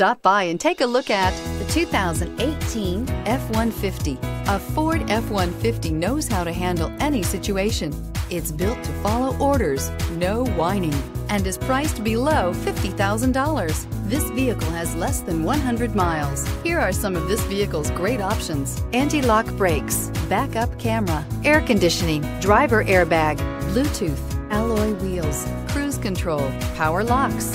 Stop by and take a look at the 2018 F-150. A Ford F-150 knows how to handle any situation. It's built to follow orders, no whining, and is priced below $50,000. This vehicle has less than 100 miles. Here are some of this vehicle's great options: anti-lock brakes, backup camera, air conditioning, driver airbag, Bluetooth, alloy wheels, cruise control, power locks,